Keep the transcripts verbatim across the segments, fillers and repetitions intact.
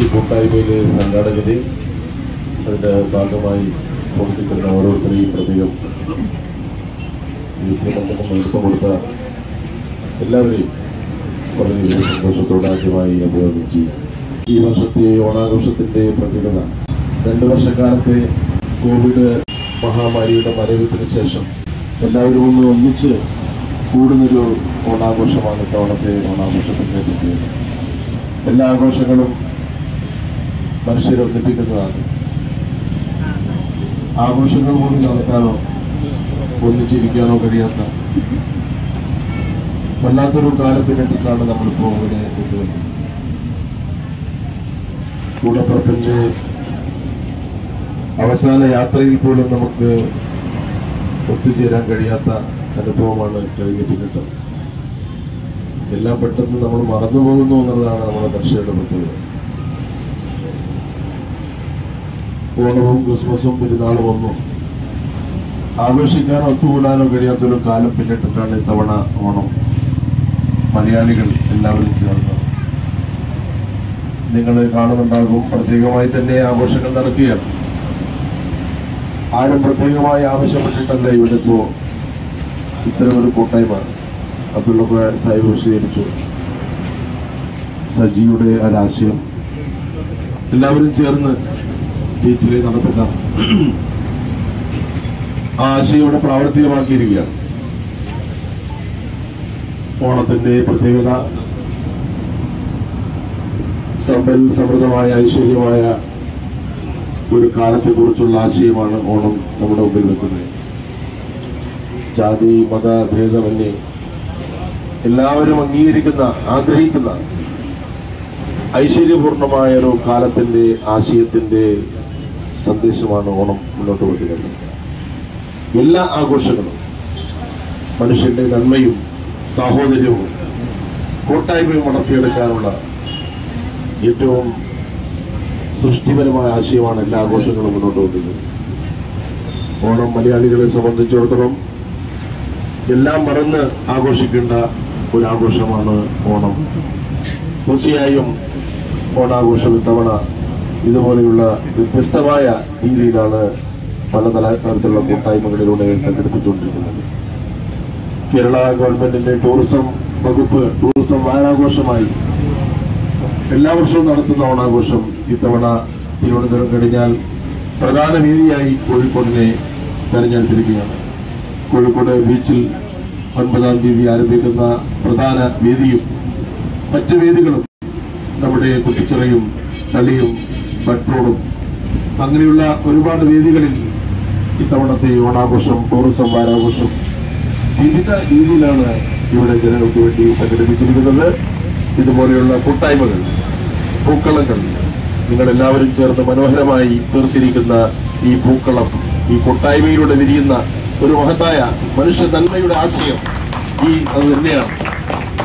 ഈ കൂട്ടായ്മയിലെ സംഘാടകരെയും അതിൻ്റെ ഭാഗമായി പ്രവർത്തിക്കുന്ന ഓരോരുത്തരെയും പ്രത്യേകം നേതൃത്വം കൊടുത്ത എല്ലാവരെയും വളരെ സന്തോഷത്തോടെ ആദ്യമായി അഭിനന്ദിച്ചു. ഈ വർഷത്തെ ഓണാഘോഷത്തിൻ്റെ പ്രത്യേകത, രണ്ട് വർഷക്കാലത്തെ കോവിഡ് മഹാമാരിയുടെ മരവിപ്പിന് ശേഷം എല്ലാവരും ഒന്ന് ഒന്നിച്ച് കൂടുന്നൊരു ഓണാഘോഷമാണ് ഇത്തവണത്തെ ഓണാഘോഷത്തിൻ്റെ പ്രത്യേകത. എല്ലാ ആഘോഷങ്ങളും മനുഷ്യരെ ഒന്നിപ്പിക്കുന്നതാണ്. ആഘോഷങ്ങൾ പോലും നടത്താനോ ഒന്നിച്ചിരിക്കാനോ കഴിയാത്ത വല്ലാത്തൊരു കാലത്തിനെത്തിക്കാണ് നമ്മളിപ്പോൾ ഇവിടെ എത്തുന്നത്. കൂടപ്പുറപ്പിൻ്റെ അവസാന യാത്രയിൽ പോലും നമുക്ക് ഒത്തുചേരാൻ കഴിയാത്ത അനുഭവമാണ് കഴിഞ്ഞ പിന്നിട്ട്. എല്ലാം പെട്ടെന്ന് നമ്മൾ മറന്നുപോകുന്നു എന്നുള്ളതാണ് നമ്മുടെ കർഷകരുടെ പ്രത്യേകത. ഓണവും ക്രിസ്മസും പെരുന്നാളും ഒന്നും ആഘോഷിക്കാനോ ഒത്തുകൂടാനോ കഴിയാത്തൊരു കാലം പിന്നിട്ടിട്ടാണ് ഇത്തവണ ഓണം മലയാളികൾ എല്ലാവരും ചേർന്നത്. നിങ്ങൾ കാണുന്നുണ്ടാകും, പ്രത്യേകമായി തന്നെ ആഘോഷങ്ങൾ നടക്കുകയാണ്. ആരും പ്രത്യേകമായി ആവശ്യപ്പെട്ടിട്ടല്ല ഇവിടെ ഇപ്പോൾ ഇത്തരമൊരു കൂട്ടായ്മ. അബ്ദുള്ള സാഹിബ് വിശദീകരിച്ചു സജിയുടെ ഒരാശയം. എല്ലാവരും ചേർന്ന് ബീച്ചിലെ നടത്തുന്ന ആ ആശയം ഇവിടെ പ്രാവർത്തികമാക്കിയിരിക്കുകയാണ്. ഓണത്തിന്റെ പ്രത്യേകത, സമ്പൽ സമൃദ്ധമായ ഐശ്വര്യമായ ഒരു കാലത്തെക്കുറിച്ചുള്ള ആശയമാണ് ഓണം നമ്മുടെ മുമ്പിൽ വെക്കുന്നത്. ജാതി മതഭേദമന്യേ എല്ലാവരും അംഗീകരിക്കുന്ന ആഗ്രഹിക്കുന്ന ഐശ്വര്യപൂർണമായ ഒരു കാലത്തിൻ്റെ ആശയത്തിൻ്റെ സന്ദേശമാണ് ഓണം മുന്നോട്ട് കൊണ്ടുവരുന്നത്. എല്ലാ ആഘോഷങ്ങളും മനുഷ്യൻ്റെ നന്മയും സാഹോദര്യവും കൂട്ടായ്മയും വളർത്തിയെടുക്കാനുള്ള ഏറ്റവും സൃഷ്ടിപരമായ ആശയമാണ് എല്ലാ ആഘോഷങ്ങളും മുന്നോട്ട് കൊണ്ടുവരുന്നത്. ഓണം മലയാളികളെ സംബന്ധിച്ചിടത്തോളം എല്ലാം മറന്ന് ആഘോഷിക്കേണ്ട ഒരാഘോഷമാണ് ഓണം. തീർച്ചയായും ഓണാഘോഷം ഇത്തവണ ഇതുപോലെയുള്ള വ്യത്യസ്തമായ രീതിയിലാണ് പല തലത്തിലുള്ള കൂട്ടായ്മകളിലൂടെ സംഘടിപ്പിച്ചുകൊണ്ടിരിക്കുന്നത്. കേരള ഗവൺമെന്റിന്റെ ടൂറിസം വകുപ്പ് ടൂറിസം വാരാഘോഷമായി എല്ലാ വർഷവും നടത്തുന്ന ഓണാഘോഷം ഇത്തവണ തിരുവനന്തപുരം കഴിഞ്ഞാൽ പ്രധാന വേദിയായി കോഴിക്കോടിനെ തെരഞ്ഞെടുത്തിരിക്കുകയാണ്. കോഴിക്കോട് ബീച്ചിൽ ഒൻപതാം തീയതി ആരംഭിക്കുന്ന പ്രധാന വേദിയും മറ്റ് വേദികളും നമ്മുടെ കുട്ടിച്ചിറയും തളിയും ബട്രോളും അങ്ങനെയുള്ള ഒരുപാട് വേദികളിൽ ഇത്തവണത്തെ ഓണാഘോഷം ടൂറിസം വാരാഘോഷം വിവിധ രീതിയിലാണ് ഇവിടെ ജനങ്ങൾക്ക് വേണ്ടി സംഘടിപ്പിച്ചിരിക്കുന്നത്. ഇതുപോലെയുള്ള കൂട്ടായ്മകൾ, പൂക്കളങ്ങൾ, നിങ്ങളെല്ലാവരും ചേർന്ന് മനോഹരമായി തീർത്തിരിക്കുന്ന ഈ പൂക്കളം, ഈ കൂട്ടായ്മയിലൂടെ വിരിയുന്ന ഒരു മഹത്തായ മനുഷ്യ നന്മയുടെ ആശയം ഈ അത് തന്നെയാണ്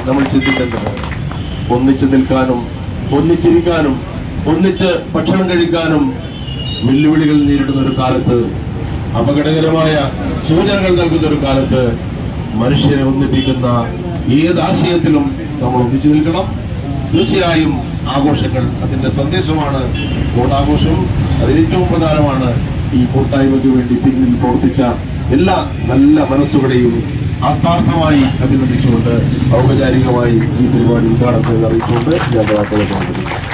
നമ്മൾ ചിന്തിക്കേണ്ടത്. ഒന്നിച്ചു നിൽക്കാനും ഒന്നിച്ചിരിക്കാനും ഒന്നിച്ച് ഭക്ഷണം കഴിക്കാനും വെല്ലുവിളികൾ നേരിടുന്ന ഒരു കാലത്ത്, അപകടകരമായ സൂചനകൾ നൽകുന്ന ഒരു കാലത്ത് മനുഷ്യരെ ഒന്നിപ്പിക്കുന്ന ഏത് ആശയത്തിലും നമ്മൾ ഒന്നിച്ചു നിൽക്കണം. തീർച്ചയായും ആഘോഷങ്ങൾ അതിൻ്റെ സന്ദേശമാണ് ഓണാഘോഷവും. അതിലേറ്റവും പ്രധാനമാണ് ഈ കൂട്ടായ്മയ്ക്ക് വേണ്ടി പിന്നിൽ പ്രവർത്തിച്ച എല്ലാ നല്ല മനസ്സുകളെയും ആത്മാർത്ഥമായി അഭിനന്ദിച്ചുകൊണ്ട് ഔപചാരികമായി ഈ പരിപാടി ഉദ്ഘാടനം ചെയ്ത് അറിയിച്ചുകൊണ്ട് ഞാൻ